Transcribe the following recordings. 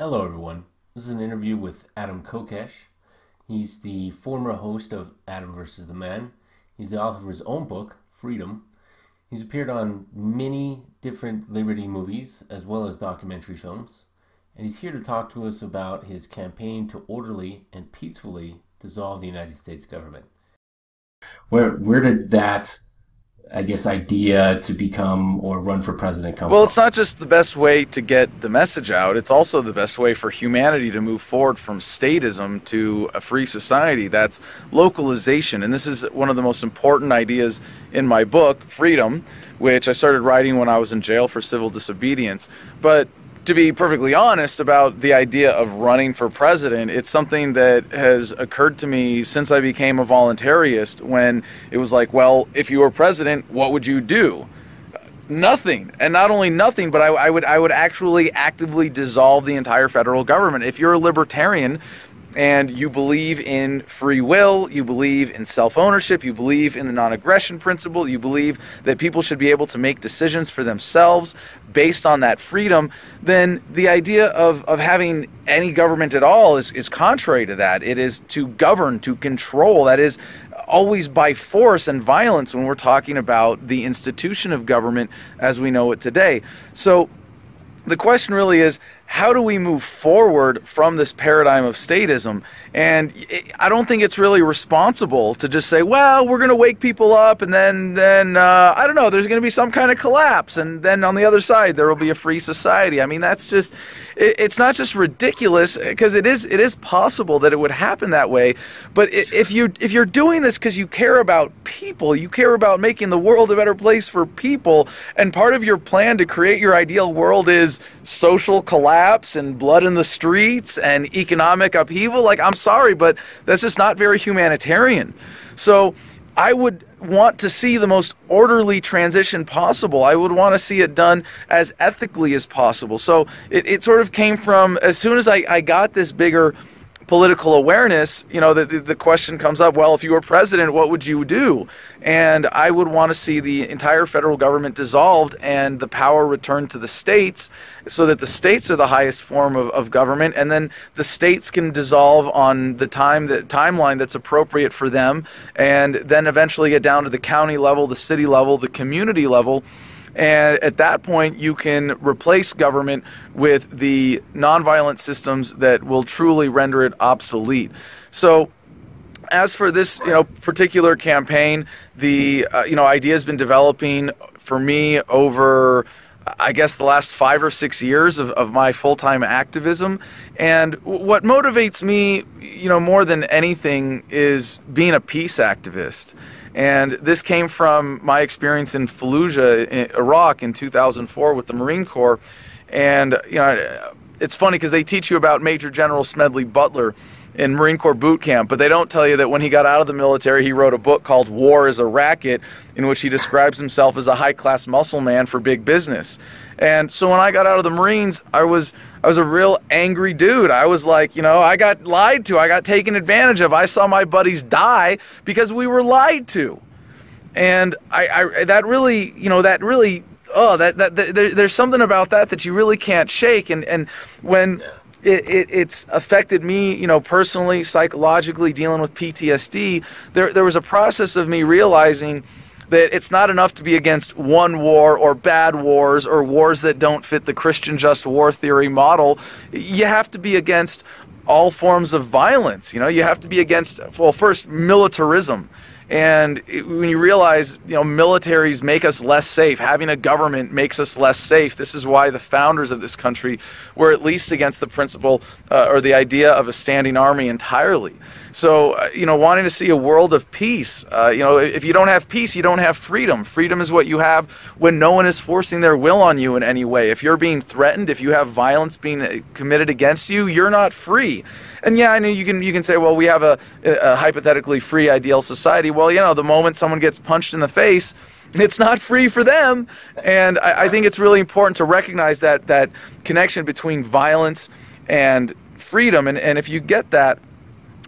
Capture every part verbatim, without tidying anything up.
Hello everyone, this is an interview with Adam Kokesh. He's the former host of Adam versus. the Man. He's the author of his own book, Freedom. He's appeared on many different Liberty movies as well as documentary films. And he's here to talk to us about his campaign to orderly and peacefully dissolve the United States government. Where, where did that, I guess, idea to become or run for president come from? Well, it's not just the best way to get the message out. It's also the best way for humanity to move forward from statism to a free society. That's localization. And this is one of the most important ideas in my book, Freedom, which I started writing when I was in jail for civil disobedience. But to be perfectly honest about the idea of running for president, it's something that has occurred to me since I became a voluntarist, when it was like, well, if you were president, what would you do? Nothing. And not only nothing, but I, I would I would actually actively dissolve the entire federal government. If you're a libertarian and you believe in free will, you believe in self-ownership, you believe in the non-aggression principle, you believe that people should be able to make decisions for themselves based on that freedom, then the idea of, of having any government at all is, is contrary to that. It is to govern, to control. That is always by force and violence when we're talking about the institution of government as we know it today. So the question really is, how do we move forward from this paradigm of statism? And I don't think it's really responsible to just say, well, we're going to wake people up, and then, then uh, I don't know, there's going to be some kind of collapse, and then on the other side there will be a free society. I mean, that's just, it, it's not just ridiculous, because it is, it is possible that it would happen that way, but if, you, if you're doing this because you care about people, you care about making the world a better place for people, and part of your plan to create your ideal world is social collapse, and blood in the streets and economic upheaval, like, I'm sorry, but that's just not very humanitarian. So I would want to see the most orderly transition possible. I would want to see it done as ethically as possible. So it, it sort of came from, as soon as I, I got this bigger political awareness, you know, the, the, the question comes up, well, if you were president, what would you do? And I would want to see the entire federal government dissolved and the power returned to the states, so that the states are the highest form of, of government, and then the states can dissolve on the time that timeline that's appropriate for them, and then eventually get down to the county level, the city level, the community level. And at that point, you can replace government with the nonviolent systems that will truly render it obsolete. So as for this, you know, particular campaign, the uh, you know, idea has been developing for me over, I guess, the last five or six years of, of my full-time activism. And what motivates me, you know, more than anything is being a peace activist. And this came from my experience in Fallujah, in Iraq, in two thousand four with the Marine Corps. And, you know, it's funny because they teach you about Major General Smedley Butler in Marine Corps boot camp, but they don't tell you that when he got out of the military, he wrote a book called War is a Racket, in which he describes himself as a high-class muscle man for big business. And so when I got out of the Marines, I was I was a real angry dude. I was like, you know, I got lied to, I got taken advantage of, I saw my buddies die because we were lied to. And I, I that really, you know, that really, oh, that, that, that there, there's something about that that you really can't shake. And, and when It, it, it's affected me, you know, personally, psychologically, dealing with P T S D, there, there was a process of me realizing that it's not enough to be against one war or bad wars or wars that don't fit the Christian just war theory model. You have to be against all forms of violence. You know, you have to be against, well, first, militarism. And it, when you realize, you know, militaries make us less safe, having a government makes us less safe. This is why the founders of this country were at least against the principle uh, or the idea of a standing army entirely. So, uh, you know, wanting to see a world of peace, uh, you know, if you don't have peace, you don't have freedom. Freedom is what you have when no one is forcing their will on you in any way. If you're being threatened, if you have violence being committed against you, you're not free. And yeah, I know you can, you can say, well, we have a, a hypothetically free ideal society. Well, you know, the moment someone gets punched in the face, it's not free for them. And I, I think it's really important to recognize that, that connection between violence and freedom. And, and if you get that,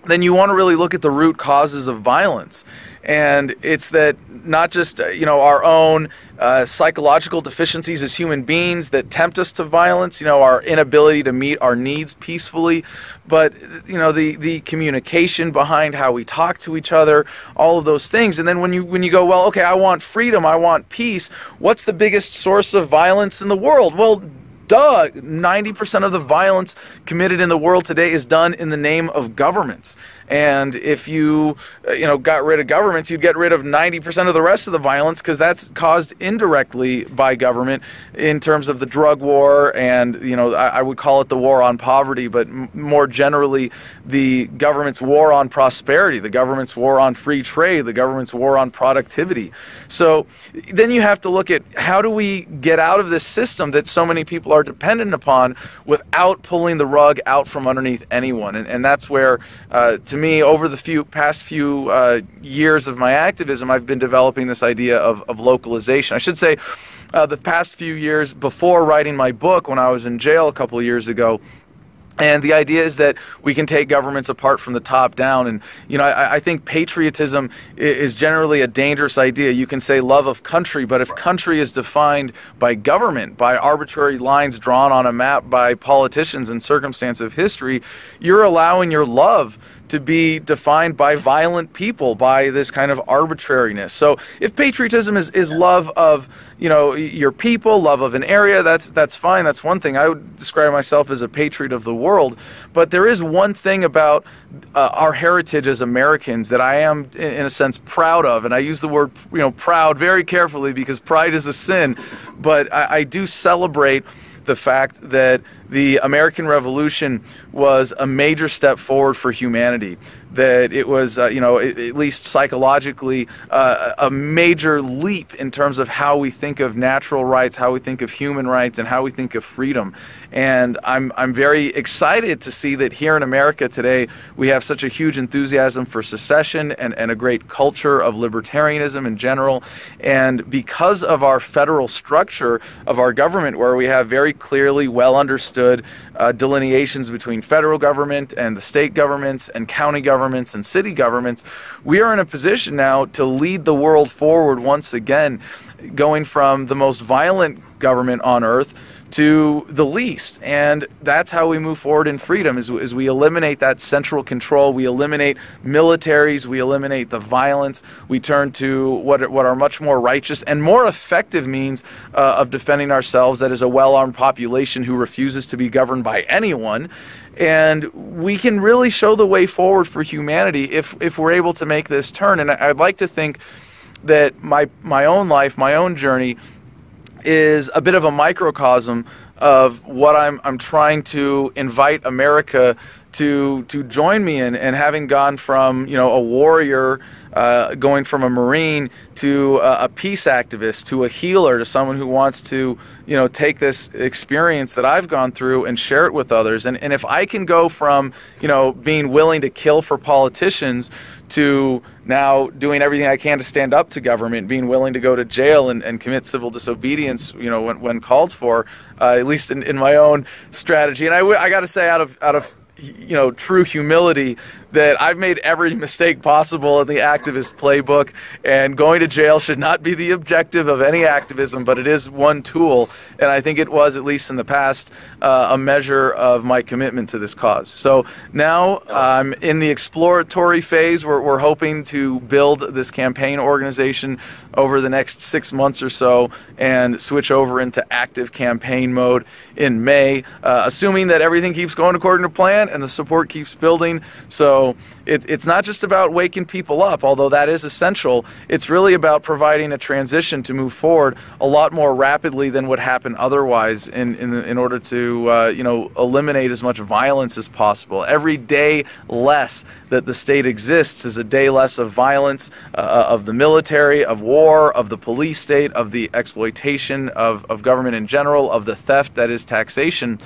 then you want to really look at the root causes of violence. And it's that not just, you know, our own uh, psychological deficiencies as human beings that tempt us to violence, you know, our inability to meet our needs peacefully, but, you know, the, the communication behind how we talk to each other, all of those things. And then when you, when you go, well, okay, I want freedom, I want peace, what's the biggest source of violence in the world? Well, duh, ninety percent of the violence committed in the world today is done in the name of governments. And if you, you know, got rid of governments, you'd get rid of ninety percent of the rest of the violence, because that's caused indirectly by government in terms of the drug war and, you know, I, I would call it the war on poverty, but m more generally the government's war on prosperity, the government's war on free trade, the government's war on productivity. So then you have to look at how do we get out of this system that so many people are dependent upon without pulling the rug out from underneath anyone. And, and that's where, uh, to me, over the few past few uh, years of my activism, I've been developing this idea of, of localization. I should say, uh, the past few years before writing my book, when I was in jail a couple of years ago. And the idea is that we can take governments apart from the top down. And, you know, I, I think patriotism is generally a dangerous idea. You can say love of country, but if country is defined by government, by arbitrary lines drawn on a map by politicians in circumstance of history, you're allowing your love to be defined by violent people, by this kind of arbitrariness. So if patriotism is, is love of, you know, your people, love of an area, that's, that's fine, that's one thing. I would describe myself as a patriot of the world, but there is one thing about uh, our heritage as Americans that I am, in, in a sense, proud of, and I use the word, you know, proud very carefully, because pride is a sin, but I, I do celebrate the fact that the American Revolution was a major step forward for humanity, that it was, uh, you know, at, at least psychologically, uh, a major leap in terms of how we think of natural rights, how we think of human rights, and how we think of freedom. And I'm, I'm very excited to see that here in America today, we have such a huge enthusiasm for secession and, and a great culture of libertarianism in general. And because of our federal structure of our government, where we have very clearly well understood uh, delineations between federal government and the state governments and county governments and city governments, we are in a position now to lead the world forward once again, going from the most violent government on earth to the least. And that's how we move forward in freedom, is, is we eliminate that central control, we eliminate militaries, we eliminate the violence, we turn to what, what are much more righteous and more effective means uh, of defending ourselves, that is a well-armed population who refuses to be governed by anyone. And we can really show the way forward for humanity if, if we're able to make this turn. And I, I'd like to think that my, my own life, my own journey, is a bit of a microcosm of what I'm, I'm trying to invite America to to join me in, and having gone from, you know, a warrior, uh, going from a Marine to a, a peace activist, to a healer, to someone who wants to, you know, take this experience that I've gone through and share it with others. And, and if I can go from, you know, being willing to kill for politicians to now doing everything I can to stand up to government, being willing to go to jail and, and commit civil disobedience, you know, when, when called for, uh, at least in, in my own strategy. And I, I got to say, out of out of you know, true humility, that I've made every mistake possible in the activist playbook, and going to jail should not be the objective of any activism, but it is one tool, and I think it was, at least in the past, uh, a measure of my commitment to this cause. So now I'm um, in the exploratory phase, where we're hoping to build this campaign organization over the next six months or so, and switch over into active campaign mode in May, uh, assuming that everything keeps going according to plan and the support keeps building. So It, it's not just about waking people up, although that is essential. It's really about providing a transition to move forward a lot more rapidly than would happen otherwise, in, in, in order to uh, you know, eliminate as much violence as possible. Every day less that the state exists is a day less of violence, uh, of the military, of war, of the police state, of the exploitation of, of government in general, of the theft that is taxation.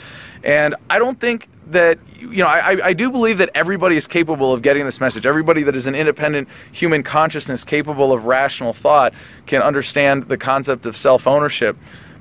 And I don't think that, you know, I, I do believe that everybody is capable of getting this message. Everybody that is an independent human consciousness capable of rational thought can understand the concept of self-ownership.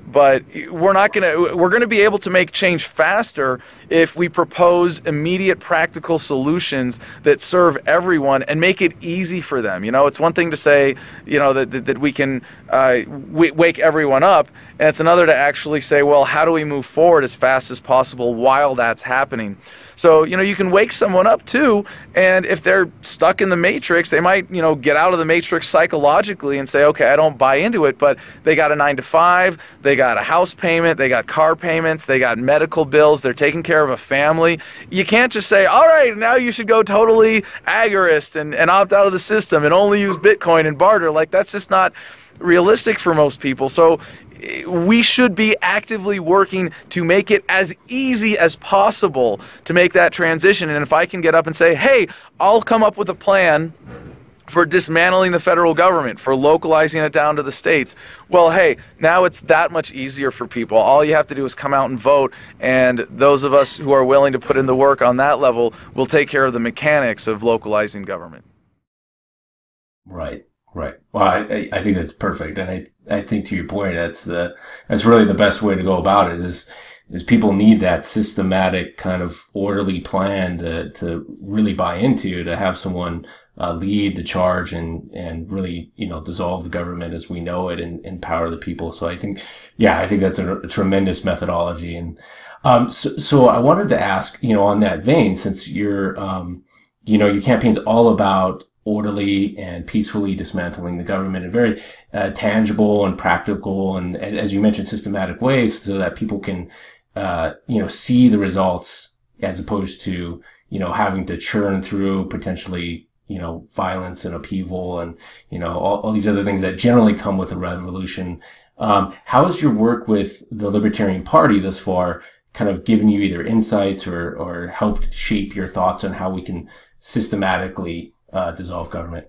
But we're not going to, we're going to be able to make change faster if we propose immediate practical solutions that serve everyone and make it easy for them. You know, it's one thing to say, you know, that, that, that we can uh, w wake everyone up. And it's another to actually say, well, how do we move forward as fast as possible while that's happening? So, you know, you can wake someone up too. And if they're stuck in the matrix, they might, you know, get out of the matrix psychologically and say, okay, I don't buy into it, but they got a nine to five, they got a house payment, they got car payments, they got medical bills, they're taking care of a family. You can't just say, all right, now you should go totally agorist and, and opt out of the system and only use Bitcoin and barter. Like, that's just not realistic for most people. So we should be actively working to make it as easy as possible to make that transition. And if I can get up and say, hey, I'll come up with a plan for dismantling the federal government, for localizing it down to the states, well, hey, now it's that much easier for people. All you have to do is come out and vote, and those of us who are willing to put in the work on that level will take care of the mechanics of localizing government. Right. Right. Well, I, I think that's perfect. And I, I think to your point, that's the, that's really the best way to go about it is, is people need that systematic kind of orderly plan to, to really buy into, to have someone uh, lead the charge and, and really, you know, dissolve the government as we know it and empower the people. So I think, yeah, I think that's a, a tremendous methodology. And, um, so, so I wanted to ask, you know, on that vein, since your, um, you know, your campaign's all about orderly and peacefully dismantling the government in very uh, tangible and practical and, and, as you mentioned, systematic ways so that people can, uh, you know, see the results as opposed to, you know, having to churn through potentially, you know, violence and upheaval and, you know, all, all these other things that generally come with a revolution. Um, how has your work with the Libertarian Party thus far kind of given you either insights or, or helped shape your thoughts on how we can systematically Uh, dissolve government?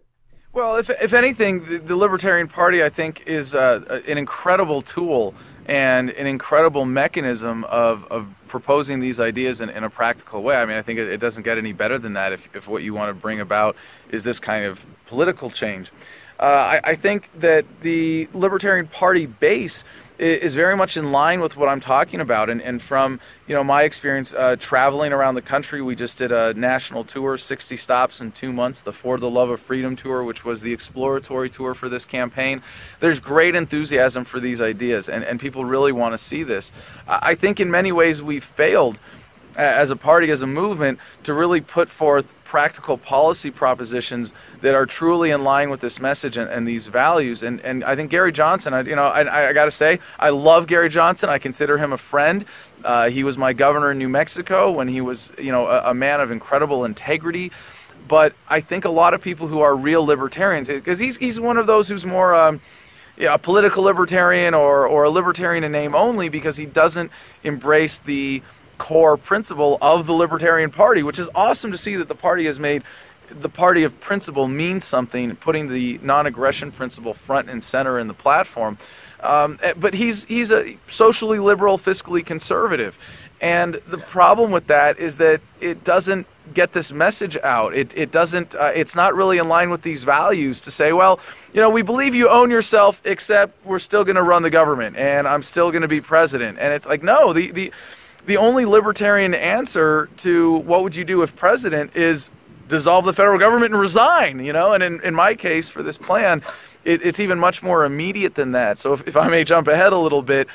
Well, if, if anything, the, the Libertarian Party, I think, is uh, an incredible tool and an incredible mechanism of, of proposing these ideas in, in a practical way. I mean, I think it, it doesn't get any better than that if, if what you want to bring about is this kind of political change. Uh, I, I think that the Libertarian Party base is very much in line with what I'm talking about, and, and from, you know, my experience uh, traveling around the country. We just did a national tour, sixty stops in two months, the For the Love of Freedom tour, which was the exploratory tour for this campaign. There's great enthusiasm for these ideas, and, and people really want to see this. I think in many ways we've failed as a party, as a movement, to really put forth practical policy propositions that are truly in line with this message and, and these values. And, and I think Gary Johnson, I, you know, I, I got to say, I love Gary Johnson. I consider him a friend. Uh, he was my governor in New Mexico when he was, you know, a, a man of incredible integrity. But I think a lot of people who are real libertarians, because he's, he's one of those who's more um, yeah, a political libertarian or, or a libertarian in name only, because he doesn't embrace the core principle of the Libertarian Party, which is awesome to see that the party has made the party of principle means something, putting the non-aggression principle front and center in the platform. Um, but he's he's a socially liberal, fiscally conservative, and the problem with that is that it doesn't get this message out. It, it doesn't, uh, it's not really in line with these values to say, well, you know, we believe you own yourself, except we're still going to run the government and I'm still going to be president. And it's like, no, the the The only libertarian answer to what would you do if president is dissolve the federal government and resign, you know? And in, in my case for this plan, it, it's even much more immediate than that. So if, if I may jump ahead a little bit,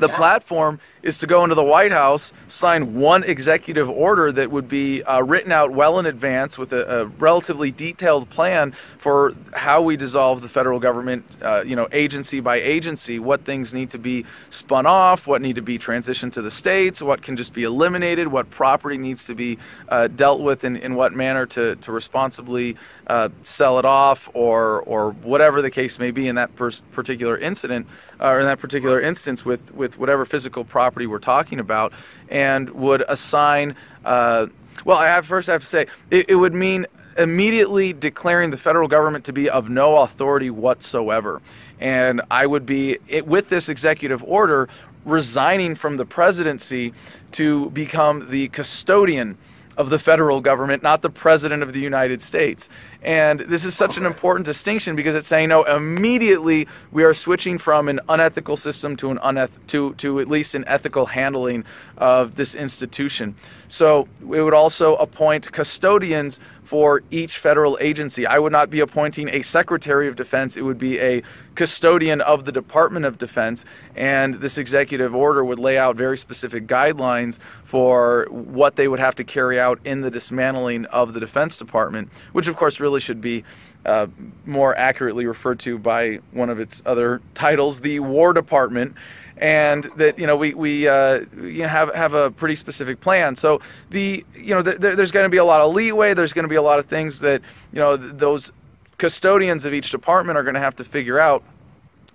the yeah. platform is to go into the White House, sign one executive order that would be uh, written out well in advance with a, a relatively detailed plan for how we dissolve the federal government, uh, you know, agency by agency, what things need to be spun off, what need to be transitioned to the states, what can just be eliminated, what property needs to be uh, dealt with in, in what manner to, to responsibly uh, sell it off or, or whatever the case may be in that particular incident, uh, or in that particular instance with, with whatever physical property we're talking about, and would assign, uh, well, I have, first I have to say, it, it would mean immediately declaring the federal government to be of no authority whatsoever. And I would be, it, with this executive order, resigning from the presidency to become the custodian of the federal government, not the president of the United States. And this is such an important distinction because it's saying, no, immediately we are switching from an unethical system to an uneth- to, to at least an ethical handling of this institution. So we would also appoint custodians for each federal agency. I would not be appointing a Secretary of Defense. It would be a custodian of the Department of Defense. And this executive order would lay out very specific guidelines for what they would have to carry out in the dismantling of the Defense Department, which of course really should be uh, more accurately referred to by one of its other titles, the War Department. And that, you know, we, we uh, you know, have, have a pretty specific plan. So, the you know, th there's going to be a lot of leeway. There's going to be a lot of things that, you know, th those custodians of each department are going to have to figure out.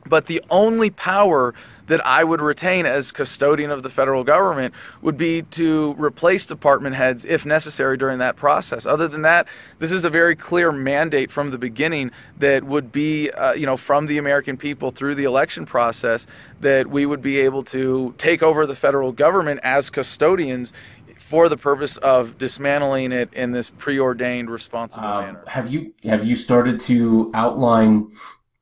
But the only power that I would retain as custodian of the federal government would be to replace department heads if necessary during that process. Other than that, this is a very clear mandate from the beginning that would be, uh, you know, from the American people through the election process, that we would be able to take over the federal government as custodians for the purpose of dismantling it in this preordained, responsible uh, manner. Have you have you started to outline,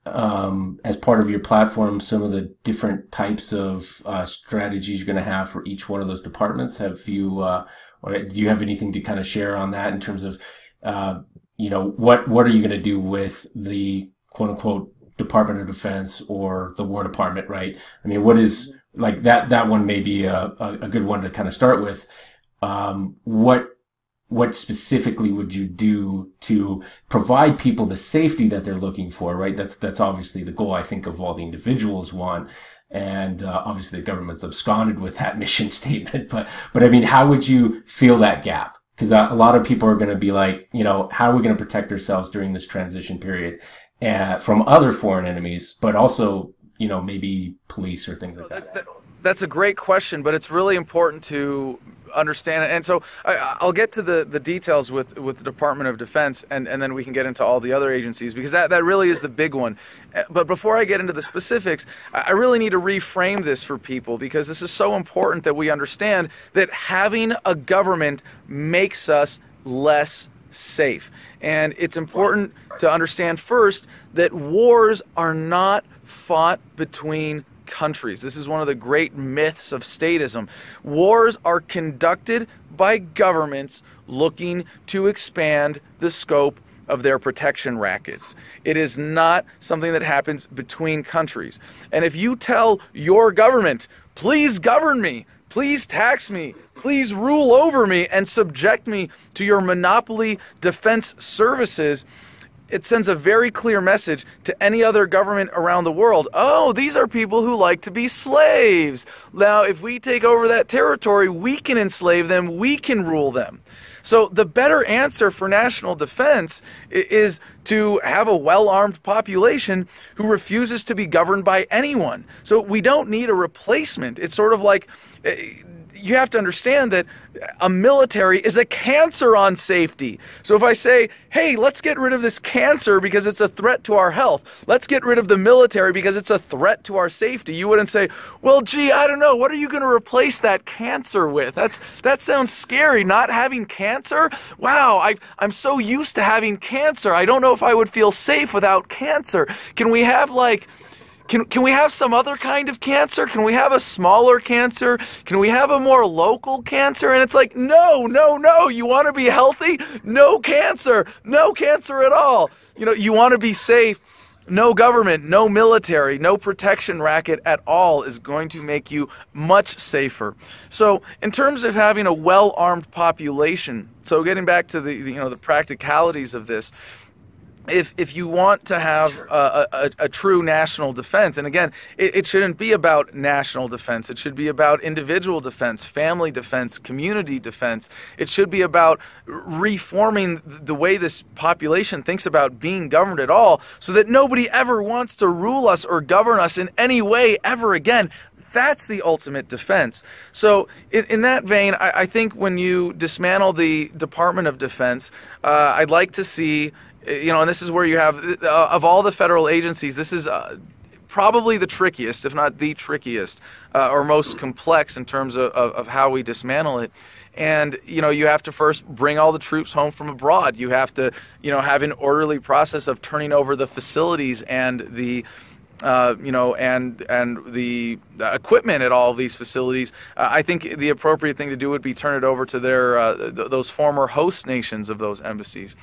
um as part of your platform, some of the different types of uh strategies you're going to have for each one of those departments? Have you uh or do you have anything to kind of share on that in terms of uh you know, what what are you going to do with the quote unquote Department of Defense or the War Department, right? I mean, what is, like, that that one may be a a good one to kind of start with. um what What specifically would you do to provide people the safety that they're looking for, right? That's that's obviously the goal, I think, of all the individuals want. And uh, obviously the government's absconded with that mission statement. But, but I mean, how would you fill that gap? Because a lot of people are going to be like, you know, how are we going to protect ourselves during this transition period uh, from other foreign enemies, but also, you know, maybe police or things like that? that, that that's a great question, but it's really important to understand it. And so I, I'll get to the the details with with the Department of Defense, and and then we can get into all the other agencies, because that that really is the big one. But before I get into the specifics, I really need to reframe this for people, because this is so important that we understand that having a government makes us less safe. And it's important to understand first that wars are not fought between countries. This is one of the great myths of statism. Wars are conducted by governments looking to expand the scope of their protection rackets. It is not something that happens between countries. And if you tell your government, please govern me, please tax me, please rule over me and subject me to your monopoly defense services, it sends a very clear message to any other government around the world. Oh, these are people who like to be slaves. Now, if we take over that territory, we can enslave them, we can rule them. So the better answer for national defense is to have a well-armed population who refuses to be governed by anyone. So we don't need a replacement. It's sort of like, you have to understand that a military is a cancer on safety. So if I say, hey, let's get rid of this cancer because it's a threat to our health, let's get rid of the military because it's a threat to our safety, you wouldn't say, well, gee, I don't know, what are you going to replace that cancer with? That's, that sounds scary, not having cancer? Wow, I, I'm so used to having cancer, I don't know if I would feel safe without cancer. Can we have, like... Can, can we have some other kind of cancer? Can we have a smaller cancer? Can we have a more local cancer? And it's like, no, no, no. You want to be healthy? No cancer. No cancer at all. You know, you want to be safe? No government, no military, no protection racket at all is going to make you much safer. So in terms of having a well-armed population, so getting back to the, the, you know, the practicalities of this, If, if you want to have a, a, a true national defense, and again, it, it shouldn't be about national defense. It should be about individual defense, family defense, community defense. It should be about reforming the way this population thinks about being governed at all, so that nobody ever wants to rule us or govern us in any way ever again. That's the ultimate defense. So in, in that vein, I, I think when you dismantle the Department of Defense, uh, I'd like to see... You know, and this is where you have, uh, of all the federal agencies, this is uh, probably the trickiest, if not the trickiest, uh, or most complex in terms of, of, of how we dismantle it. And, you know, you have to first bring all the troops home from abroad. You have to, you know, have an orderly process of turning over the facilities and the, uh, you know, and and the equipment at all of these facilities. Uh, I think the appropriate thing to do would be turn it over to their, uh, th those former host nations of those embassies.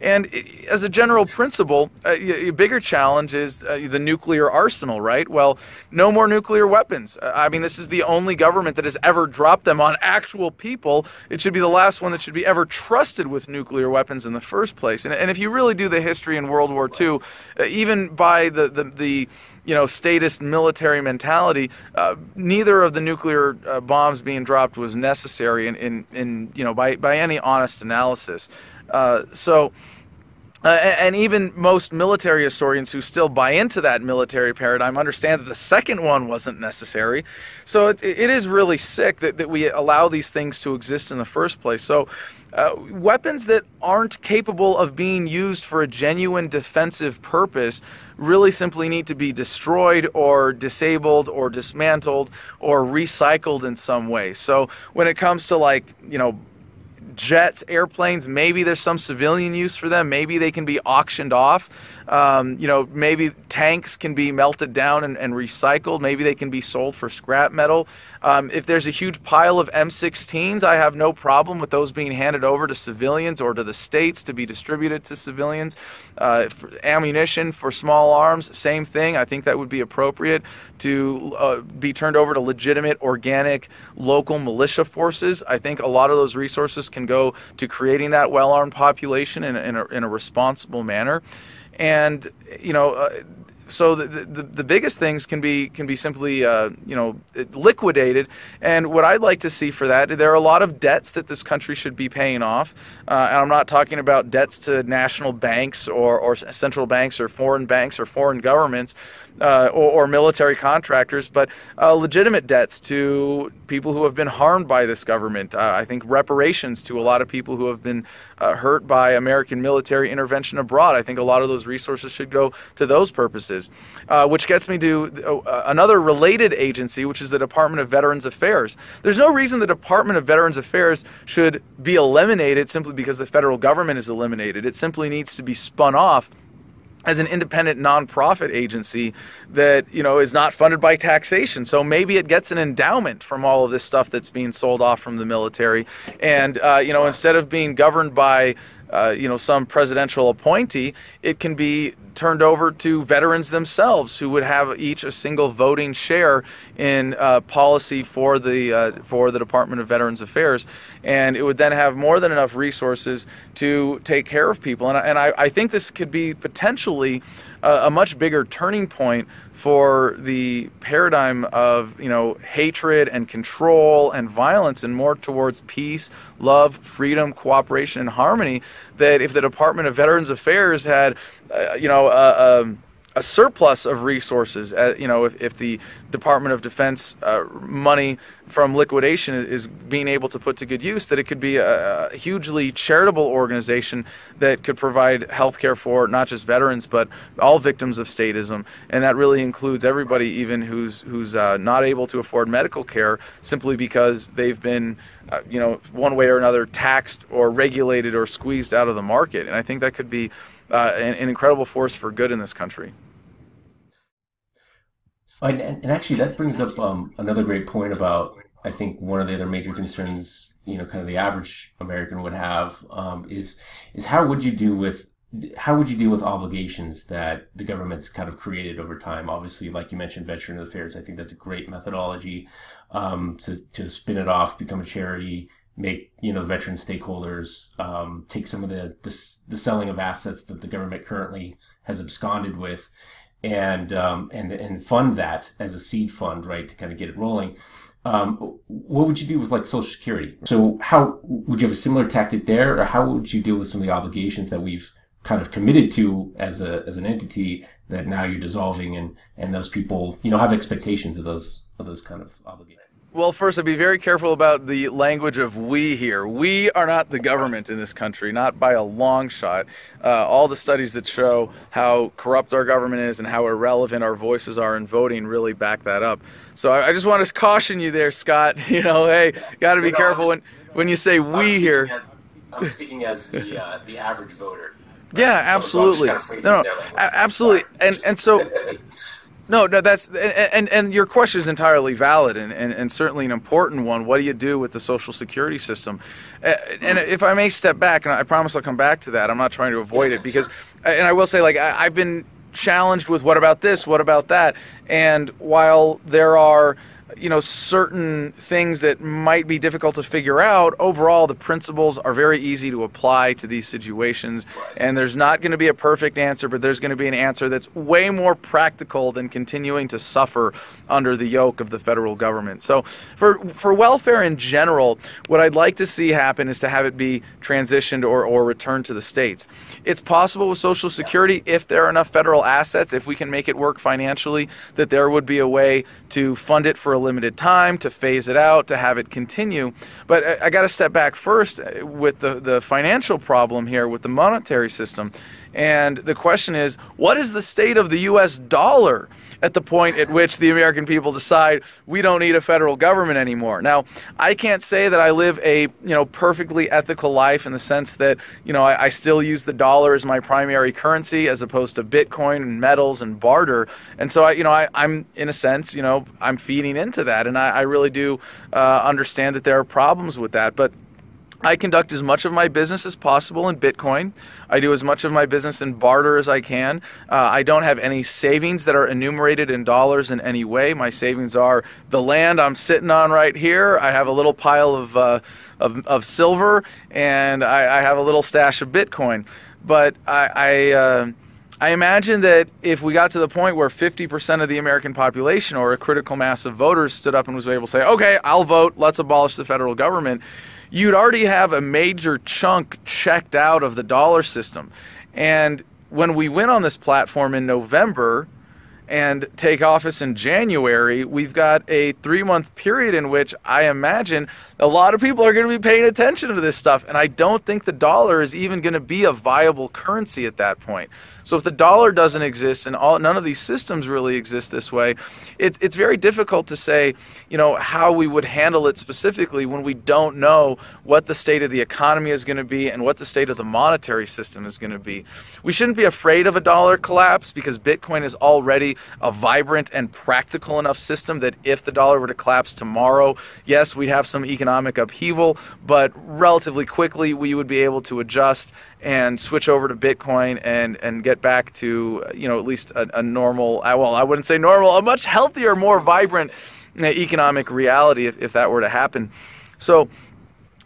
And as a general principle, a bigger challenge is the nuclear arsenal, right? Well, no more nuclear weapons. I mean, this is the only government that has ever dropped them on actual people. It should be the last one that should be ever trusted with nuclear weapons in the first place. And, and if you really do the history in World War Two, even by the, the, the you know, statist military mentality, uh, neither of the nuclear uh, bombs being dropped was necessary in, in, in you know, by, by any honest analysis. Uh, so, uh, and even most military historians who still buy into that military paradigm understand that the second one wasn't necessary. So it, it is really sick that, that we allow these things to exist in the first place. So uh, weapons that aren't capable of being used for a genuine defensive purpose really simply need to be destroyed or disabled or dismantled or recycled in some way. So when it comes to, like, you know, jets, airplanes, maybe there's some civilian use for them. Maybe they can be auctioned off. Um, you know, maybe tanks can be melted down and, and recycled. Maybe they can be sold for scrap metal. Um, if there's a huge pile of M sixteens, I have no problem with those being handed over to civilians or to the states to be distributed to civilians. Uh, for ammunition for small arms, same thing. I think that would be appropriate to uh, be turned over to legitimate, organic, local militia forces. I think a lot of those resources can go to creating that well-armed population in, in, a, in a responsible manner. And, you know, uh, so the, the the biggest things can be can be simply uh, you know, liquidated. And what I'd like to see for that, there are a lot of debts that this country should be paying off. Uh, and I'm not talking about debts to national banks or, or central banks or foreign banks or foreign governments uh, or, or military contractors, but uh, legitimate debts to people who have been harmed by this government. Uh, I think reparations to a lot of people who have been uh, hurt by American military intervention abroad. I think a lot of those resources should go to those purposes. Uh, which gets me to uh, another related agency, which is the Department of Veterans Affairs. There's no reason the Department of Veterans Affairs should be eliminated simply because the federal government is eliminated. It simply needs to be spun off as an independent nonprofit agency that, you know, is not funded by taxation. So maybe it gets an endowment from all of this stuff that's being sold off from the military. And, uh, you know, instead of being governed by Uh, you know, some presidential appointee, it can be turned over to veterans themselves, who would have each a single voting share in uh, policy for the uh, for the Department of Veterans Affairs, and it would then have more than enough resources to take care of people. And, and I, I think this could be potentially a, a much bigger turning point for the paradigm of, you know, hatred and control and violence, and more towards peace, love, freedom, cooperation, and harmony. That if the Department of Veterans Affairs had, uh, you know, uh, um, a surplus of resources, uh, you know, if, if the Department of Defense uh, money from liquidation is being able to put to good use, that it could be a, a hugely charitable organization that could provide health care for not just veterans, but all victims of statism. And that really includes everybody, even who's, who's uh, not able to afford medical care simply because they've been, uh, you know, one way or another taxed or regulated or squeezed out of the market. And I think that could be uh, an, an incredible force for good in this country. And, and actually, that brings up um, another great point about, I think, one of the other major concerns, you know, kind of the average American would have um, is is how would you do with how would you deal with obligations that the government's kind of created over time? Obviously, like you mentioned, Veteran Affairs. I think that's a great methodology um, to to spin it off, become a charity, make, you know, veteran stakeholders um, take some of the, the the selling of assets that the government currently has absconded with, and um and and fund that as a seed fund, right, to kind of get it rolling. Um what would you do with, like, Social Security? So how would you have a similar tactic there, or how would you deal with some of the obligations that we've kind of committed to as a as an entity that now you're dissolving, and and those people, you know, have expectations of those of those kind of obligations? Well, first, I'd be very careful about the language of we here. We are not the government in this country, not by a long shot. Uh, all the studies that show how corrupt our government is and how irrelevant our voices are in voting really back that up. So I, I just want to caution you there, Scott. You know, hey, got to be you know, careful was, when, when you say we here. As, I'm speaking as the, uh, the average voter. Right? Yeah, absolutely. So kind of no, no, like, absolutely. And, and so... No, no, that's and, and, and your question is entirely valid and, and, and certainly an important one. What do you do with the Social Security system? And if I may step back, and I promise I'll come back to that. I'm not trying to avoid it because, and I will say, like, I, I've been challenged with what about this, what about that? And while there are, you know, certain things that might be difficult to figure out, overall the principles are very easy to apply to these situations, and there's not going to be a perfect answer, but there's going to be an answer that's way more practical than continuing to suffer under the yoke of the federal government. So for for welfare in general, what I'd like to see happen is to have it be transitioned or, or returned to the states. It's possible with Social Security, if there are enough federal assets, if we can make it work financially, that there would be a way to fund it for a limited time, to phase it out, to have it continue. But I, I got to step back first with the, the financial problem here with the monetary system. And the question is, what is the state of the U S dollar at the point at which the American people decide we don't need a federal government anymore? Now, I can't say that I live a, you know, perfectly ethical life in the sense that, you know, I, I still use the dollar as my primary currency as opposed to Bitcoin and metals and barter. And so, I, you know, I, I'm in a sense, you know, I'm feeding into that. And I, I really do uh, understand that there are problems with that. But I conduct as much of my business as possible in Bitcoin. I do as much of my business in barter as I can. Uh, I don't have any savings that are enumerated in dollars in any way. My savings are the land I'm sitting on right here. I have a little pile of, uh, of, of silver, and I, I have a little stash of Bitcoin. But I... I uh, I imagine that if we got to the point where fifty percent of the American population or a critical mass of voters stood up and was able to say, okay, I'll vote, let's abolish the federal government, you'd already have a major chunk checked out of the dollar system. And when we went on this platform in November and take office in January, we've got a three-month period in which I imagine a lot of people are going to be paying attention to this stuff, and I don't think the dollar is even going to be a viable currency at that point. So if the dollar doesn't exist and all, none of these systems really exist this way, it, it's very difficult to say, you know, how we would handle it specifically when we don't know what the state of the economy is going to be and what the state of the monetary system is going to be. We shouldn't be afraid of a dollar collapse because Bitcoin is already a vibrant and practical enough system that if the dollar were to collapse tomorrow, yes, we'd have some economic upheaval, but relatively quickly we would be able to adjust and switch over to Bitcoin and, and get back to, you know, at least a, a normal, well, I wouldn't say normal, a much healthier, more vibrant economic reality if, if that were to happen. So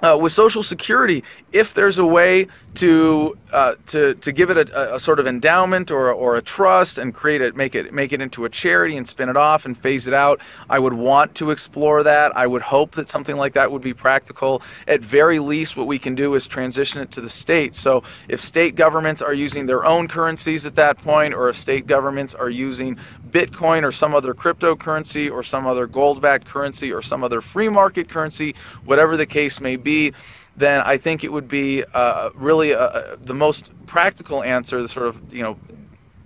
Uh, with Social Security, if there's a way to uh, to to give it a, a sort of endowment or or a trust and create it, make it make it into a charity and spin it off and phase it out, I would want to explore that. I would hope that something like that would be practical. At very least, what we can do is transition it to the state. So if state governments are using their own currencies at that point, or if state governments are using Bitcoin or some other cryptocurrency or some other gold-backed currency or some other free market currency, whatever the case may be, then I think it would be uh, really uh, the most practical answer, the sort of, you know,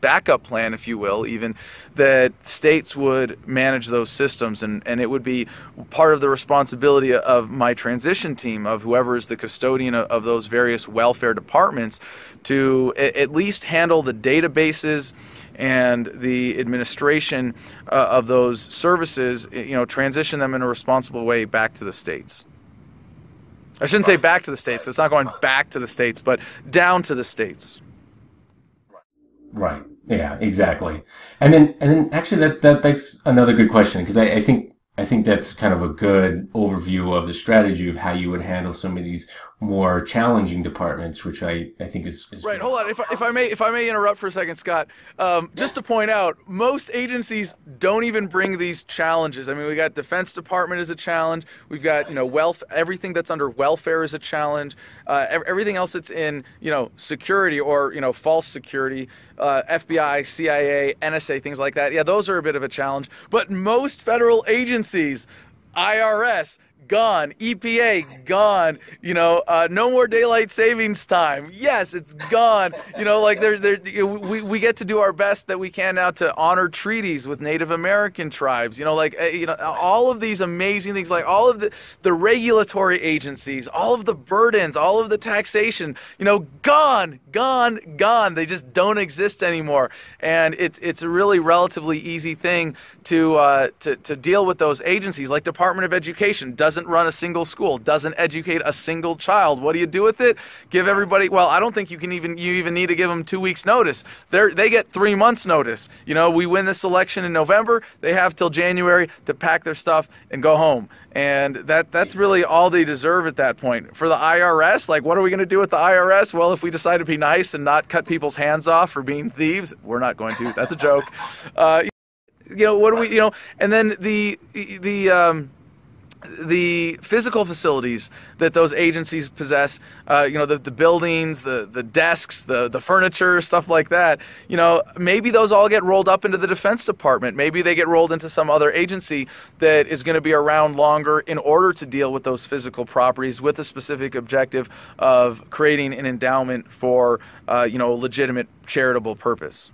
backup plan, if you will, even, that states would manage those systems, and, and it would be part of the responsibility of my transition team, of whoever is the custodian of, of those various welfare departments, to at least handle the databases and the administration uh, of those services, you know, transition them in a responsible way back to the states. I shouldn't say back to the states. It's not going back to the states, but down to the states. Right. Yeah, exactly. And then, and then actually that, that begs another good question, because I, I think, I think that's kind of a good overview of the strategy of how you would handle some of these more challenging departments, which I, I think is, is right. Hold on, if I, if I may, if I may interrupt for a second, Scott. Um, just to point out, most agencies don't even bring these challenges. I mean, we got Defense Department is a challenge. We've got, you know, wealth. Everything that's under welfare is a challenge. Uh, everything else that's in, you know, security or, you know, false security, uh, F B I, C I A, N S A, things like that. Yeah, those are a bit of a challenge. But most federal agencies I R S gone, E P A gone, you know, uh, no more daylight savings time. Yes, it's gone. You know, like there, there, we we get to do our best that we can now to honor treaties with Native American tribes. You know, like uh, you know, all of these amazing things, like all of the the regulatory agencies, all of the burdens, all of the taxation. You know, gone, gone, gone. They just don't exist anymore. And it's it's a really relatively easy thing to uh, to to deal with those agencies, like Department of Education doesn't. Doesn't run a single school, doesn't educate a single child. What do you do with it? Give everybody, well, I don't think you can even, you even need to give them two weeks notice. They're, they get three months notice. You know, we win this election in November, they have till January to pack their stuff and go home. And that, that's really all they deserve at that point. For the I R S, like what are we going to do with the I R S? Well, if we decide to be nice and not cut people's hands off for being thieves, we're not going to, that's a joke. Uh, you know, what do we, you know, and then the, the, um, the physical facilities that those agencies possess, uh, you know, the, the buildings, the, the desks, the, the furniture, stuff like that, you know, maybe those all get rolled up into the Defense Department. Maybe they get rolled into some other agency that is going to be around longer in order to deal with those physical properties with the specific objective of creating an endowment for, uh, you know, a legitimate charitable purpose.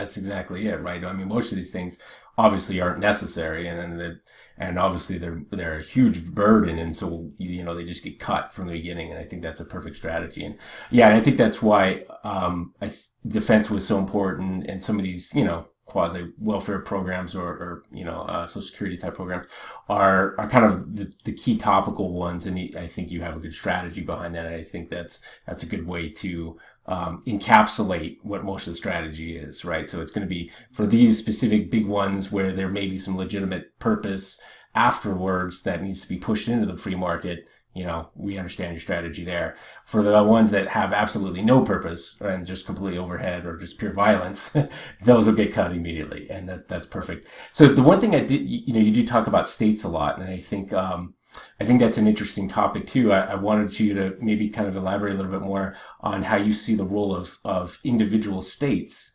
That's exactly it, right? I mean, most of these things obviously aren't necessary, and then the and obviously they're they're a huge burden, and so you know they just get cut from the beginning. And I think that's a perfect strategy. And yeah, and I think that's why um, I th defense was so important, and some of these you know quasi welfare programs or, or you know uh, Social Security type programs are are kind of the, the key topical ones. And I think you have a good strategy behind that. And I think that's that's a good way to Um, encapsulate what most of the strategy is, right? So it's going to be for these specific big ones where there may be some legitimate purpose afterwards that needs to be pushed into the free market. You know, we understand your strategy there. For the ones that have absolutely no purpose and just completely overhead or just pure violence, those will get cut immediately. And that, that's perfect. So the one thing I did, you know, you do talk about states a lot. And I think, um, I think that's an interesting topic too. I, I wanted you to maybe kind of elaborate a little bit more on how you see the role of, of individual states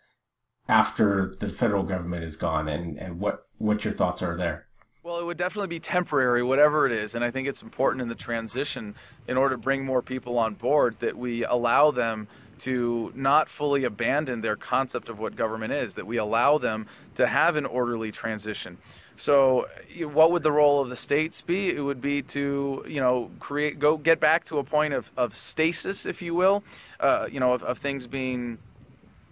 after the federal government is gone and, and what, what your thoughts are there. Well, it would definitely be temporary, whatever it is, and I think it's important in the transition in order to bring more people on board that we allow them to not fully abandon their concept of what government is, that we allow them to have an orderly transition. So what would the role of the states be? It would be to, you know, create, go get back to a point of, of stasis, if you will, uh, you know, of, of things being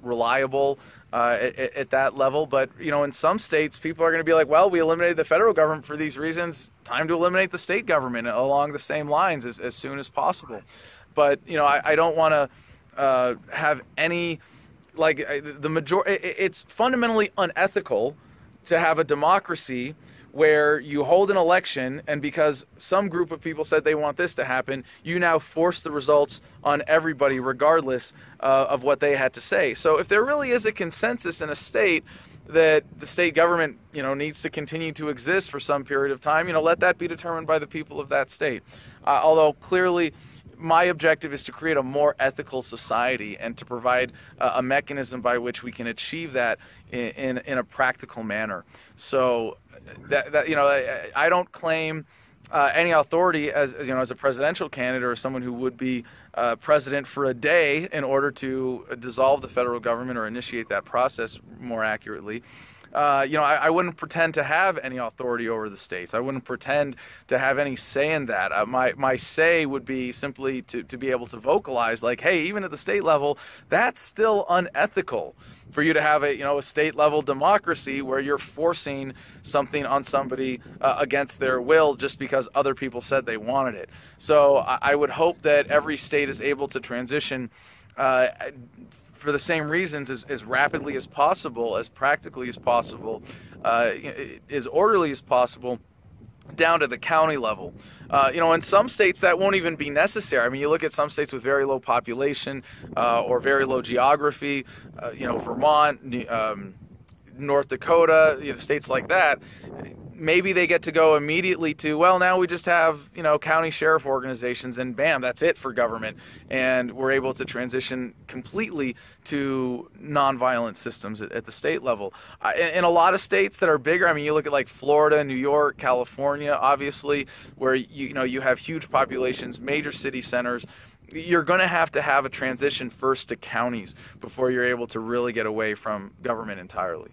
reliable uh, at, at that level. But, you know, in some states, people are going to be like, well, we eliminated the federal government for these reasons. Time to eliminate the state government along the same lines as, as soon as possible. But, you know, I, I don't want to uh, have any, like, the major- it's fundamentally unethical to have a democracy where you hold an election and because some group of people said they want this to happen, you now force the results on everybody regardless uh, of what they had to say. So if there really is a consensus in a state that the state government, you know, needs to continue to exist for some period of time, you know, let that be determined by the people of that state. Uh, although clearly, my objective is to create a more ethical society and to provide a, a mechanism by which we can achieve that in, in, in a practical manner. So that, that you know, I, I don't claim uh, any authority as, you know, as a presidential candidate or someone who would be uh, president for a day in order to dissolve the federal government or initiate that process more accurately. Uh, you know, I, I wouldn't pretend to have any authority over the states. I wouldn't pretend to have any say in that. Uh, my, my say would be simply to, to be able to vocalize like, hey, even at the state level, that's still unethical for you to have a, you know, a state level democracy where you're forcing something on somebody uh, against their will just because other people said they wanted it. So I, I would hope that every state is able to transition uh, for the same reasons, as, as rapidly as possible, as practically as possible, uh, as orderly as possible, down to the county level. Uh, you know, in some states that won't even be necessary. I mean, you look at some states with very low population uh, or very low geography, uh, you know, Vermont, um, North Dakota, you know, states like that. maybe they get to go immediately to, well, now we just have, you know, county sheriff organizations and bam, that's it for government. And we're able to transition completely to nonviolent systems at, at the state level. I, in a lot of states that are bigger, I mean, you look at like Florida, New York, California, obviously, where, you, you know, you have huge populations, major city centers. You're going to have to have a transition first to counties before you're able to really get away from government entirely.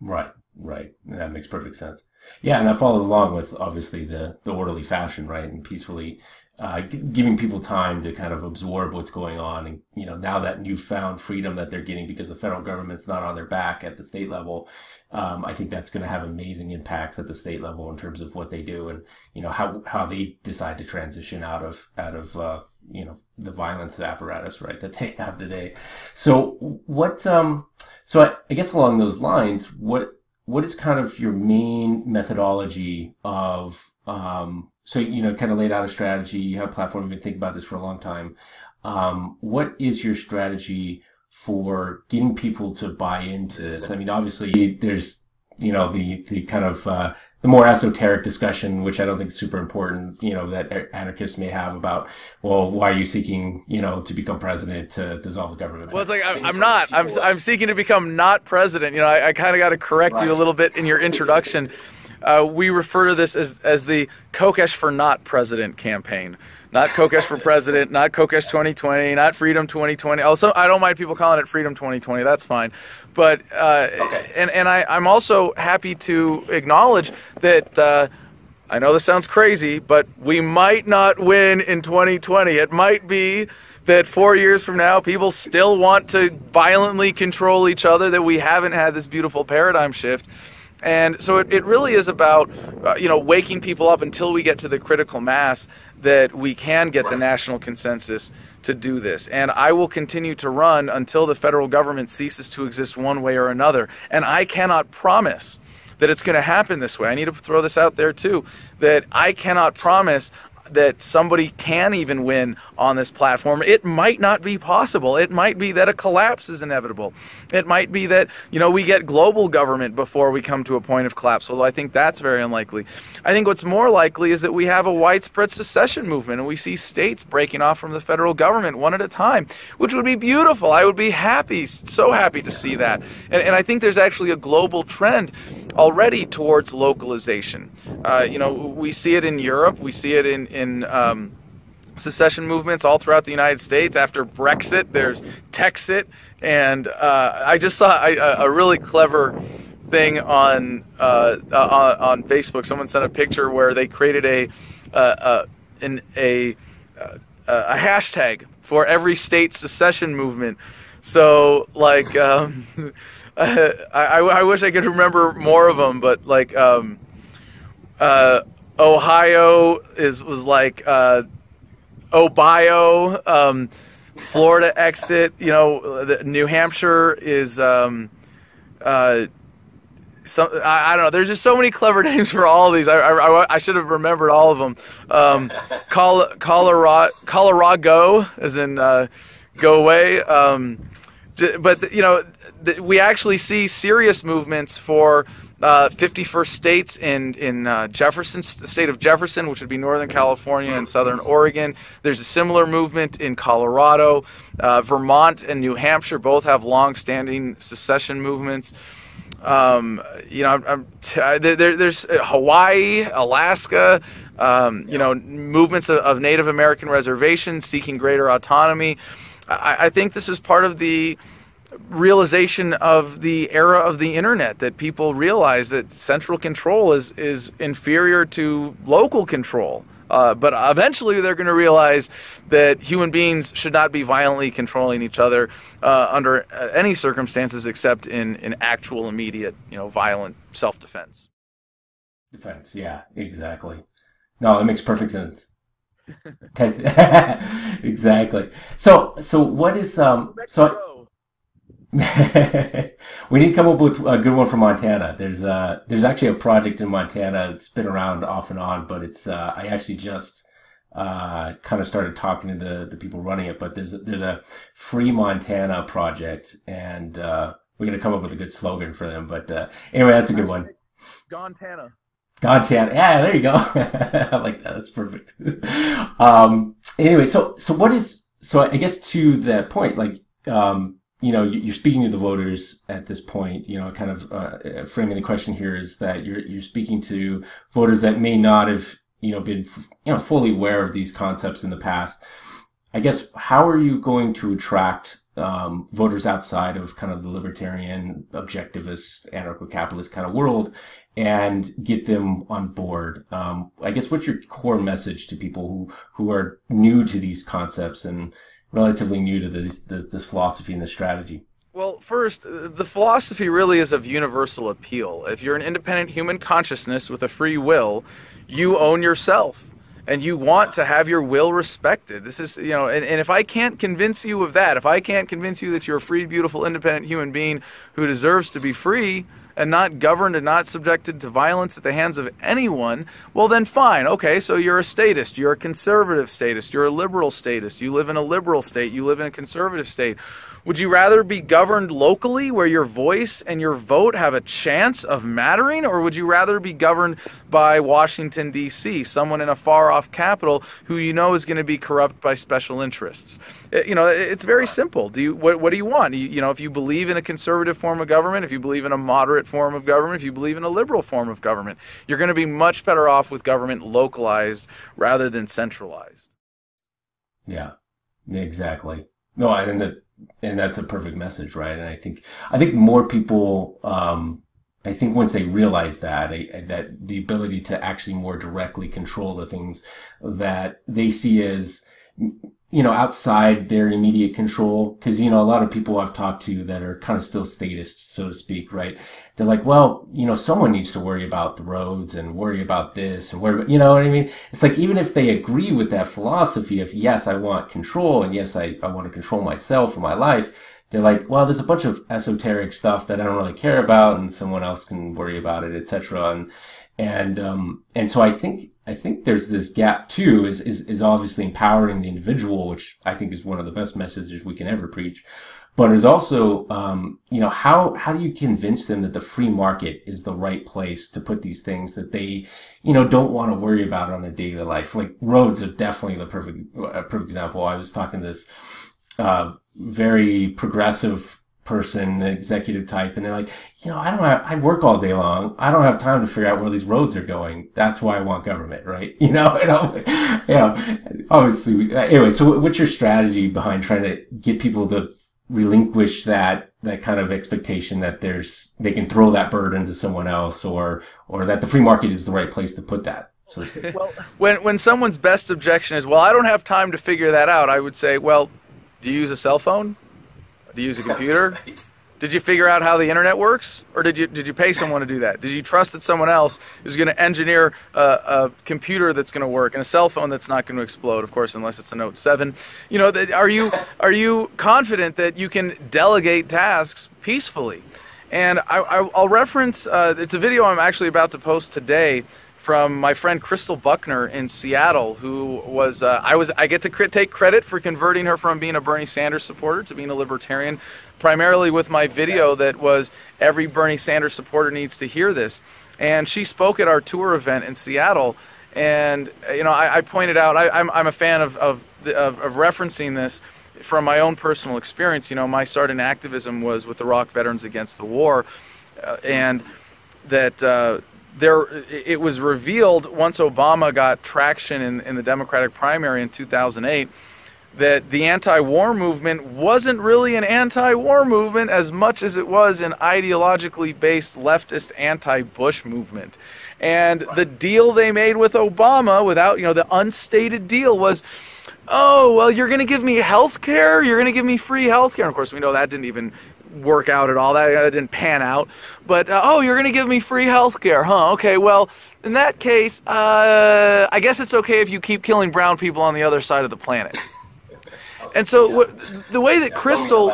Right, right. That makes perfect sense. Yeah, and that follows along with, obviously, the, the orderly fashion, right, and peacefully uh, giving people time to kind of absorb what's going on. And, you know, now that newfound freedom that they're getting because the federal government's not on their back at the state level, um, I think that's going to have amazing impacts at the state level in terms of what they do and, you know, how, how they decide to transition out of, out of uh, you know, the violence apparatus, right, that they have today. So what, um, so I, I guess along those lines, what, what is kind of your main methodology of, um, so, you know, kind of laid out a strategy, you have a platform, you've been thinking about this for a long time. Um, what is your strategy for getting people to buy into this? I mean, obviously there's, you know, the, the kind of, uh, the more esoteric discussion, which I don't think is super important, you know, that anarchists may have about, well, why are you seeking, you know, to become president, to dissolve the government? Well, it's like, I'm, I'm not, I'm, I'm seeking to become not president. You know, I, I kind of got to correct right. you a little bit in your introduction. Uh, we refer to this as, as the Kokesh for not president campaign. Not Kokesh for president, not Kokesh twenty twenty, not Freedom twenty twenty. Also, I don't mind people calling it Freedom twenty twenty. That's fine. But, uh, okay. and, and I, I'm also happy to acknowledge that, uh, I know this sounds crazy, but we might not win in twenty twenty. It might be that four years from now, people still want to violently control each other, that we haven't had this beautiful paradigm shift. And so it, it really is about, uh, you know, waking people up until we get to the critical mass that we can get the national consensus to do this. And I will continue to run until the federal government ceases to exist one way or another. And I cannot promise that it's going to happen this way. I need to throw this out there, too, that I cannot promise that somebody can even win on this platform. It might not be possible. It might be that a collapse is inevitable. It might be that, you know, we get global government before we come to a point of collapse, although I think that's very unlikely. I think what's more likely is that we have a widespread secession movement and we see states breaking off from the federal government one at a time, which would be beautiful. I would be happy, so happy to see that. And, and I think there's actually a global trend already towards localization. Uh, you know, we see it in Europe. We see it in in um, secession movements all throughout the United States. After Brexit, there's Texit. And uh, I just saw a, a really clever thing on, uh, on on Facebook. Someone sent a picture where they created a, uh, uh, an, a, uh, a hashtag for every state secession movement. So, like, um, I, I, I wish I could remember more of them, but, like, um, uh, Ohio is was like uh, Ohio, um, Florida exit. You know, the, New Hampshire is um, uh, some. I, I don't know. There's just so many clever names for all of these. I, I, I should have remembered all of them. Um, Col Colorado, Colorado, as in uh, go away. Um, but you know, we actually see serious movements for. Uh, fifty-first states in, in uh, Jefferson, the state of Jefferson, which would be Northern California and Southern Oregon. There's a similar movement in Colorado. Uh, Vermont and New Hampshire both have long-standing secession movements. Um, you know, I'm, I'm t there, there's Hawaii, Alaska, um, you know, movements of, of Native American reservations seeking greater autonomy. I, I think this is part of the realization of the era of the internet, that people realize that central control is is inferior to local control, uh, but eventually they're going to realize that human beings should not be violently controlling each other uh, under any circumstances except in in actual immediate, you know, violent self-defense. Defense, yeah, exactly. No, that makes perfect sense. Exactly. So, so what is um so? We need to come up with a good one from Montana. There's uh there's actually a project in Montana. It's been around off and on, but it's uh, I actually just uh, kind of started talking to the the people running it. But there's there's a Free Montana project, and uh, we're gonna come up with a good slogan for them. But uh, anyway, that's a good one. Montana. Montana. Yeah, there you go. I like that. That's perfect. um, anyway, so so what is so? I guess to that point, like um, you know, you're speaking to the voters at this point. You know, kind of uh, framing the question here is that you're you're speaking to voters that may not have you know been you know fully aware of these concepts in the past. I guess how are you going to attract um, voters outside of kind of the libertarian, objectivist, anarcho-capitalist kind of world, and get them on board? Um, I guess what's your core message to people who who are new to these concepts and relatively new to this this, this philosophy and this strategy? Well, first, the philosophy really is of universal appeal. If you're an independent human consciousness with a free will, you own yourself. And you want to have your will respected. This is, you know, and, and if I can't convince you of that, if I can't convince you that you're a free, beautiful, independent human being who deserves to be free and not governed and not subjected to violence at the hands of anyone, well then fine, okay, so you're a statist, you're a conservative statist, you're a liberal statist, you live in a liberal state, you live in a conservative state. Would you rather be governed locally where your voice and your vote have a chance of mattering, or would you rather be governed by Washington, D C, someone in a far-off capital who you know is going to be corrupt by special interests? It, you know, it's very simple. Do you, what, what do you want? You, you know, if you believe in a conservative form of government, if you believe in a moderate form of government, if you believe in a liberal form of government, you're going to be much better off with government localized rather than centralized. Yeah, exactly. No, I think that and that's a perfect message, right? And I think I think more people, um, I think once they realize that, I, I, that the ability to actually more directly control the things that they see as, you know, outside their immediate control, because, you know, a lot of people I've talked to that are kind of still statists, so to speak, right? They're like, well, you know, someone needs to worry about the roads and worry about this and worry about, you know what I mean? It's like, even if they agree with that philosophy of, yes, I want control and yes, I, I want to control myself and my life, they're like, well, there's a bunch of esoteric stuff that I don't really care about and someone else can worry about it, et cetera. And, and, um, and so I think, I think there's this gap too, is, is, is obviously empowering the individual, which I think is one of the best messages we can ever preach, but is also, um, you know, how, how do you convince them that the free market is the right place to put these things that they, you know, don't want to worry about on their daily life? Like roads are definitely the perfect, uh, perfect example. I was talking to this, uh, very progressive person, executive type, and they're like, you know, I don't have, I work all day long. I don't have time to figure out where these roads are going. That's why I want government, right? You know, and I'm like, you know, obviously, we, anyway, so what's your strategy behind trying to get people to relinquish that, that kind of expectation that there's, they can throw that burden to someone else, or, or that the free market is the right place to put that? So to speak. Well, when, when someone's best objection is, well, I don't have time to figure that out, I would say, well, do you use a cell phone? Do you use a computer? Did you figure out how the internet works? Or did you did you pay someone to do that? Did you trust that someone else is going to engineer a, a computer that's going to work and a cell phone that's not going to explode, of course, unless it's a Note seven? You know, that, are you are you confident that you can delegate tasks peacefully? And I, I, I'll reference, uh, it's a video I'm actually about to post today from my friend Crystal Buckner in Seattle, who was, uh, I was, I get to cr- take credit for converting her from being a Bernie Sanders supporter to being a libertarian, primarily with my video that was, every Bernie Sanders supporter needs to hear this. And she spoke at our tour event in Seattle. And, you know, I, I pointed out, I, I'm, I'm a fan of, of, the, of, of referencing this from my own personal experience. You know, my start in activism was with the Rock Veterans Against the War, uh, and that, uh, There, it was revealed once Obama got traction in, in the Democratic primary in two thousand eight that the anti-war movement wasn't really an anti-war movement as much as it was an ideologically based leftist anti-Bush movement. And the deal they made with Obama, without, you know, the unstated deal was, oh, well, you're going to give me health care, you're going to give me free health care. And of course, we know that didn't even work out at all. That, that didn't pan out. But, uh, oh, you're going to give me free health care, huh? Okay, well, in that case, uh, I guess it's okay if you keep killing brown people on the other side of the planet. Okay, and so yeah. w the way that yeah, Crystal...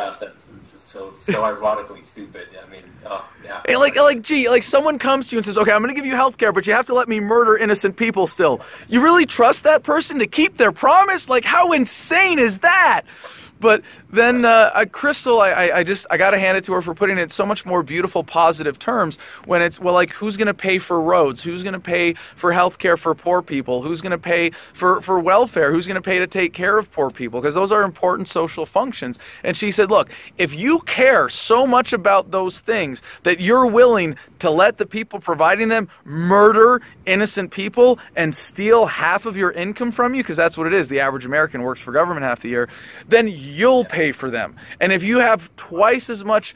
So, so ironically stupid. I mean, oh, yeah. And like, like, gee, like someone comes to you and says, okay, I'm going to give you health care, but you have to let me murder innocent people still. You really trust that person to keep their promise? Like, how insane is that? But then uh, Crystal, I, I just, I got to hand it to her for putting it in so much more beautiful, positive terms when it's, well, like, who's going to pay for roads? Who's going to pay for health care for poor people? Who's going to pay for, for welfare? Who's going to pay to take care of poor people? Because those are important social functions. And she said, look, if you care so much about those things that you're willing to let the people providing them murder innocent people and steal half of your income from you, because that's what it is, the average American works for government half the year, then you'll pay for them. And if you have twice as much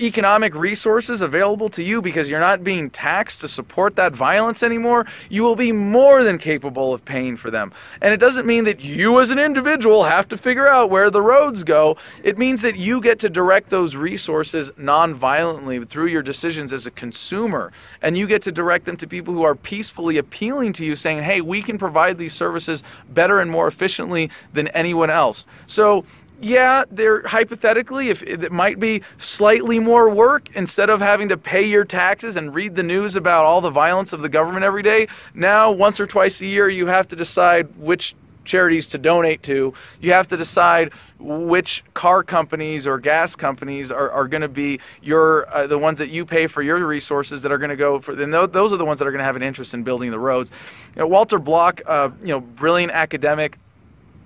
economic resources available to you because you're not being taxed to support that violence anymore, you will be more than capable of paying for them. And it doesn't mean that you as an individual have to figure out where the roads go. It means that you get to direct those resources non-violently through your decisions as a consumer. And you get to direct them to people who are peacefully appealing to you, saying, hey, we can provide these services better and more efficiently than anyone else. So yeah, there hypothetically, if it might be slightly more work instead of having to pay your taxes and read the news about all the violence of the government every day. Now, once or twice a year, you have to decide which charities to donate to. You have to decide which car companies or gas companies are, are going to be your uh, the ones that you pay for your resources that are going to go for. And th those are the ones that are going to have an interest in building the roads. You know, Walter Block, uh, you know, brilliant academic,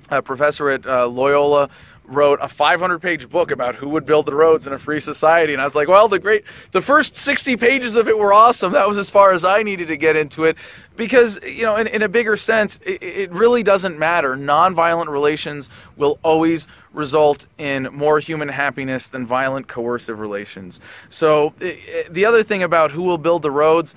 uh, professor at uh, Loyola, wrote a five hundred page book about who would build the roads in a free society. And I was like, well, the great, the first sixty pages of it were awesome. That was as far as I needed to get into it. Because, you know, in, in a bigger sense, it, it really doesn't matter. Nonviolent relations will always result in more human happiness than violent coercive relations. So it, it, the other thing about who will build the roads,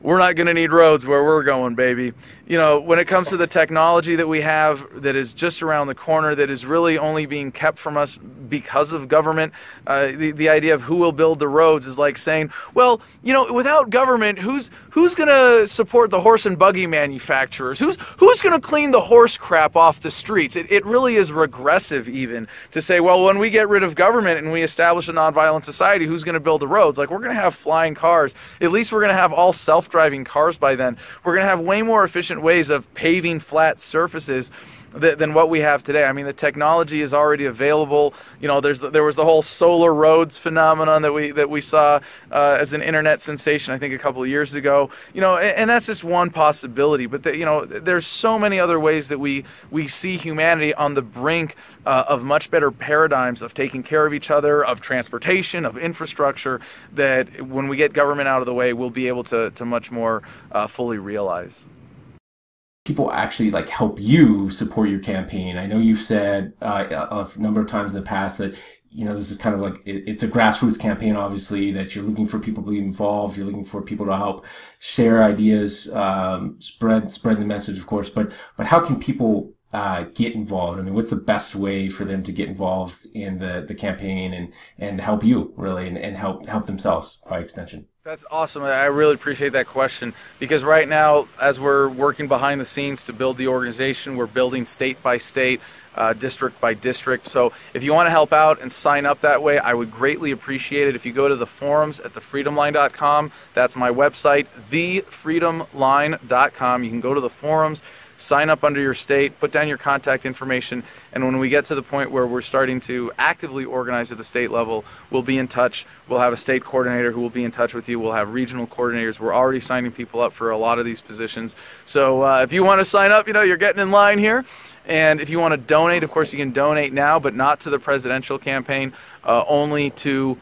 we're not going to need roads where we're going, baby. You know, when it comes to the technology that we have that is just around the corner, that is really only being kept from us because of government, uh, the, the idea of who will build the roads is like saying, well, you know, without government, who's who's going to support the horse and buggy manufacturers? Who's who's going to clean the horse crap off the streets? It, it really is regressive even to say, well, when we get rid of government and we establish a nonviolent society, who's going to build the roads? Like, we're going to have flying cars. At least we're going to have all self driving cars by then. We're going to have way more efficient ways of paving flat surfaces th than what we have today. I mean, the technology is already available. You know, there's the, there was the whole solar roads phenomenon that we that we saw uh, as an internet sensation, I think, a couple of years ago. You know, and, and that's just one possibility. But the, you know, there's so many other ways that we we see humanity on the brink uh, of much better paradigms of taking care of each other, of transportation, of infrastructure, that when we get government out of the way, we'll be able to to much more uh, fully realize. People actually like help you support your campaign. I know you've said uh, a number of times in the past that, you know, this is kind of like, it, it's a grassroots campaign, obviously, that you're looking for people to be involved. You're looking for people to help share ideas, um, spread, spread the message, of course, but, but how can people uh, get involved? I mean, what's the best way for them to get involved in the, the campaign and, and help you really, and, and help, help themselves by extension? That's awesome. I really appreciate that question, because right now, as we're working behind the scenes to build the organization, we're building state by state, uh, district by district. So if you want to help out and sign up that way, I would greatly appreciate it. If you go to the forums at the freedom line dot com, that's my website, the freedom line dot com. You can go to the forums, sign up under your state, put down your contact information, and when we get to the point where we're starting to actively organize at the state level, we'll be in touch. We'll have a state coordinator who will be in touch with you. We'll have regional coordinators. We're already signing people up for a lot of these positions. So uh, if you want to sign up, you know, you're getting in line here. And if you want to donate, of course, you can donate now, but not to the presidential campaign, uh, only to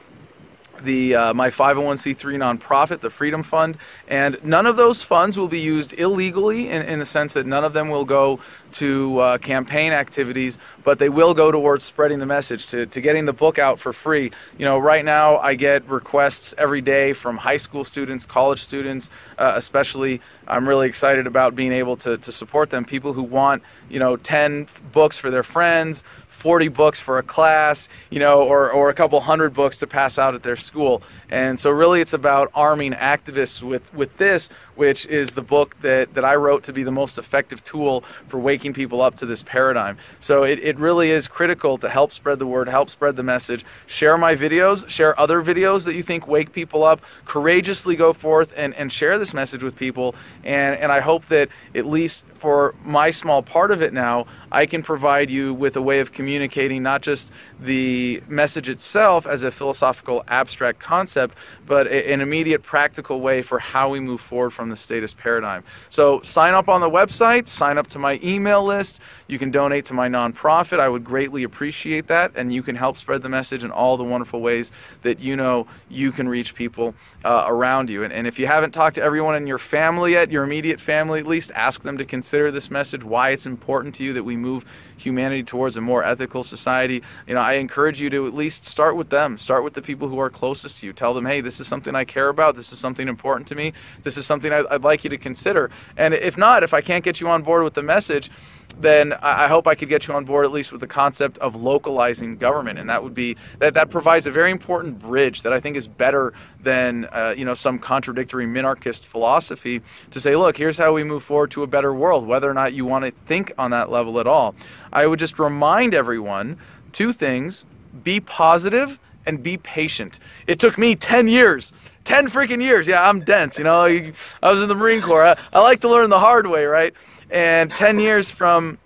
the uh, my five oh one c three nonprofit, the Freedom Fund, and none of those funds will be used illegally in, in the sense that none of them will go to uh, campaign activities, but they will go towards spreading the message, to, to getting the book out for free. You know, right now I get requests every day from high school students, college students, uh, especially. I'm really excited about being able to, to support them, people who want, you know, ten books for their friends, forty books for a class, you know, or, or a couple hundred books to pass out at their school. And so really it's about arming activists with, with this, which is the book that, that I wrote to be the most effective tool for waking people up to this paradigm. So it, it really is critical to help spread the word, help spread the message, share my videos, share other videos that you think wake people up, courageously go forth and, and share this message with people. And, and I hope that at least for my small part of it now, I can provide you with a way of communicating not just the message itself as a philosophical abstract concept, but a, an immediate practical way for how we move forward from the statist paradigm. So sign up on the website, sign up to my email list, you can donate to my nonprofit, I would greatly appreciate that, and you can help spread the message in all the wonderful ways that you know you can reach people uh, around you. And, and if you haven't talked to everyone in your family yet, your immediate family at least, ask them to consider this message, why it's important to you that we move humanity towards a more ethical society. You know, I encourage you to at least start with them, start with the people who are closest to you. Tell them, hey, this is something I care about, this is something important to me, this is something I'd like you to consider. And if not, if I can't get you on board with the message, then I hope I could get you on board at least with the concept of localizing government, and that would be that that provides a very important bridge that I think is better than uh, you know, some contradictory minarchist philosophy to say, look, here's how we move forward to a better world, whether or not you want to think on that level at all. I would just remind everyone two things: be positive and be patient. It took me ten years. ten freaking years. Yeah, I'm dense, you know. I was in the Marine Corps. I, I like to learn the hard way, right? And ten years from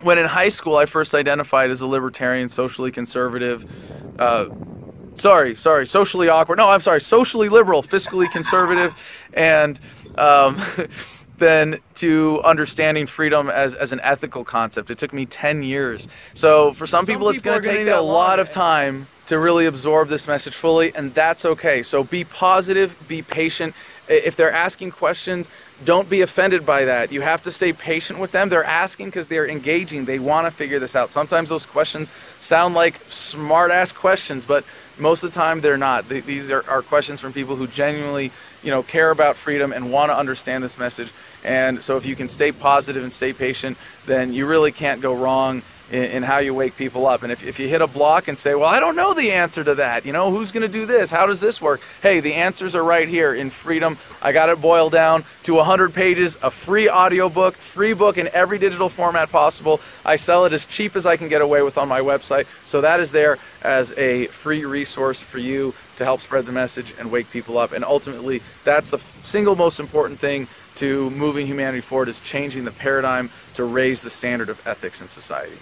when in high school I first identified as a libertarian, socially conservative, uh, sorry, sorry, socially awkward, no, I'm sorry, socially liberal, fiscally conservative, and um, then to understanding freedom as, as an ethical concept. It took me ten years. So for some, some people, people it's going to take a lot of time to really absorb this message fully, and that's okay. So be positive, be patient. If they're asking questions, don't be offended by that. You have to stay patient with them. They're asking because they're engaging. They want to figure this out. Sometimes those questions sound like smart-ass questions, but most of the time they're not. They, these are, are questions from people who genuinely, you know, care about freedom and want to understand this message. And so if you can stay positive and stay patient, then you really can't go wrong in, in how you wake people up. And if, if you hit a block and say, well, I don't know the answer to that, you know, who's going to do this? How does this work? Hey, the answers are right here in Freedom. I got it boiled down to one hundred pages, a free audiobook, free book in every digital format possible. I sell it as cheap as I can get away with on my website. So that is there as a free resource for you to help spread the message and wake people up. And ultimately, that's the single most important thing to moving humanity forward, is changing the paradigm to raise the standard of ethics in society.